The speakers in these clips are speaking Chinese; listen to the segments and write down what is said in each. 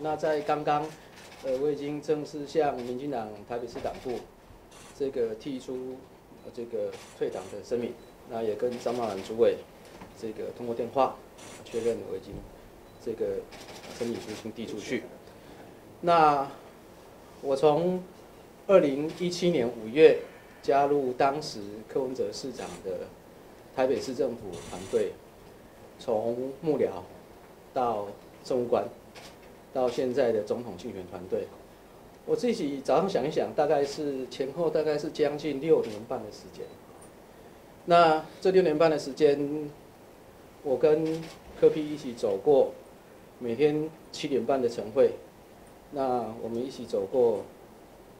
那在刚刚，我已经正式向民进党台北市党部这个提出这个退党的声明。那也跟张茂兰主委这个通过电话确认，我已经这个申请书已经递出去。那我从2017年5月加入当时柯文哲市长的台北市政府团队，从幕僚到政务官。 到现在的总统竞选团队，我自己早上想一想，大概是前后大概是将近6年半的时间。那这6年半的时间，我跟柯 P 一起走过，每天7点半的晨会，那我们一起走过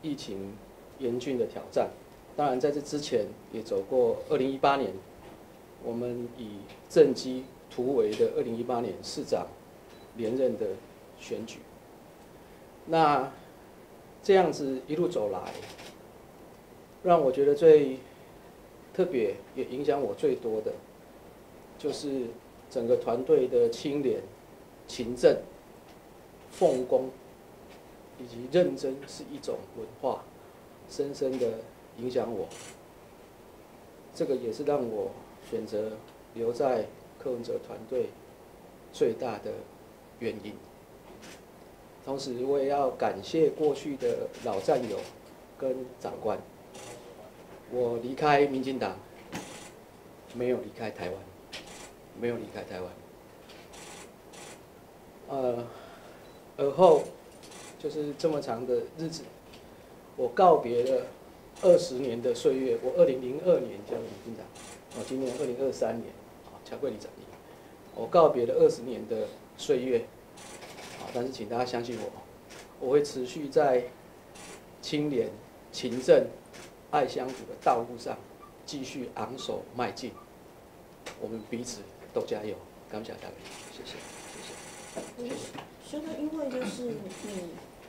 疫情严峻的挑战。当然，在这之前也走过2018年，我们以政绩突围的2018年市长连任的。 选举，那这样子一路走来，让我觉得最特别也影响我最多的，就是整个团队的清廉、勤政、奉公以及认真是一种文化，深深的影响我。这个也是让我选择留在柯文哲团队最大的原因。 同时，我也要感谢过去的老战友跟长官。我离开民进党，没有离开台湾，没有离开台湾。而后就是这么长的日子，我告别了20年的岁月。我2002年加入民进党，我今年2023年，巧克力长大。我告别了20年的岁月。 但是，请大家相信我，我会持续在清廉、勤政、爱乡土的道路上继续昂首迈进。我们彼此都加油，感谢大家，谢谢，谢谢。兄弟，因为就是你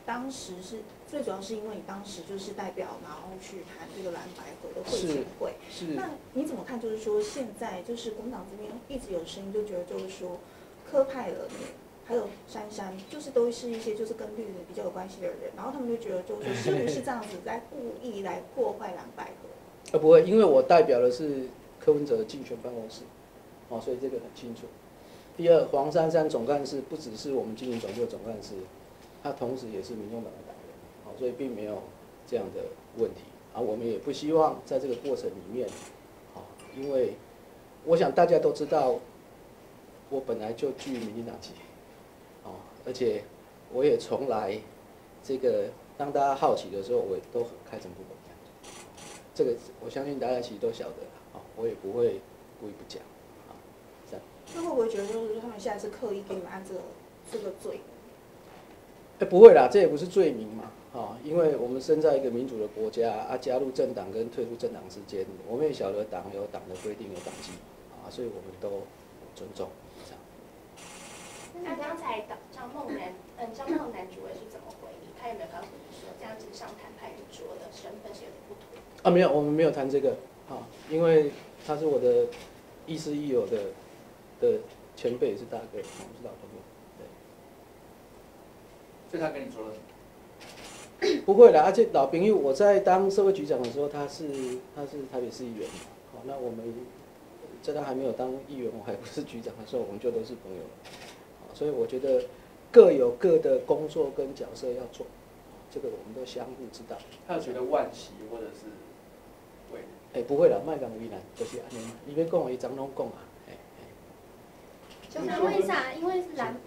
当时是最主要是因为你当时就是代表，然后去谈这个蓝白合的会前会。是。那你怎么看？就是说现在就是工党这边一直有声音，就觉得就是说柯派了你。 还有珊珊，就是都是一些就是跟绿的比较有关系的人，然后他们就觉得就是是不是这样子在故意来破坏蓝白合？不会，因为我代表的是柯文哲的竞选办公室，哦，所以这个很清楚。第二，黄珊珊总干事不只是我们经营总部的总干事，她同时也是民众党的党员，哦，所以并没有这样的问题啊。我们也不希望在这个过程里面，哦，因为我想大家都知道，我本来就居民进党籍。 而且我也从来，这个当大家好奇的时候，我也都很开诚布公。这个我相信大家其实都晓得啊，我也不会故意不讲啊。这样。那会不会觉得就是他们现在是刻意给你们按这个罪？不会啦，这也不是罪名嘛，啊，因为我们身在一个民主的国家啊，加入政党跟退出政党之间，我们也晓得党有党的规定，有党纪啊，所以我们都尊重。 那刚才张茂南主委是怎么回应？他有没有告诉你说，这样子上谈判主委的身份是有点不同？啊，没有，我们没有谈这个，啊，因为他是我的亦师亦友的前辈，也是大哥，我们是老朋友，对。所以他跟你说了什么？不会啦，而且老朋友，我在当社会局长的时候，他是台北市议员，好，那我们在他还没有当议员，我还不是局长的时候，我们就都是朋友了。 所以我觉得各有各的工作跟角色要做，这个我们都相互知道。他有觉得惋惜或者是会？不会啦，麦讲为难，就是安尼嘛。你别讲我一张拢讲啊，想问一下，因为是蓝。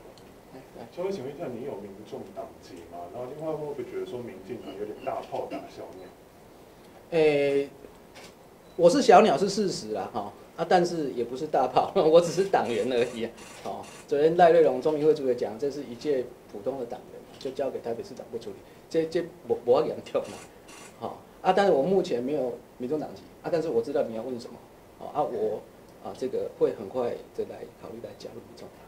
稍微请问一下，你有民众党籍吗？然后另外会不会觉得说民进党有点大炮打小鸟？我是小鸟是事实啦，哈。 啊，但是也不是大炮，我只是党员而已、啊。哦，昨天赖瑞隆中民会主委讲，这是一届普通的党员，就交给台北市党部处理。这我要跳嘛，好、哦、啊，但是我目前没有民众党籍啊，但是我知道你要问什么，哦、啊我啊这个会很快的来考虑来加入民众党。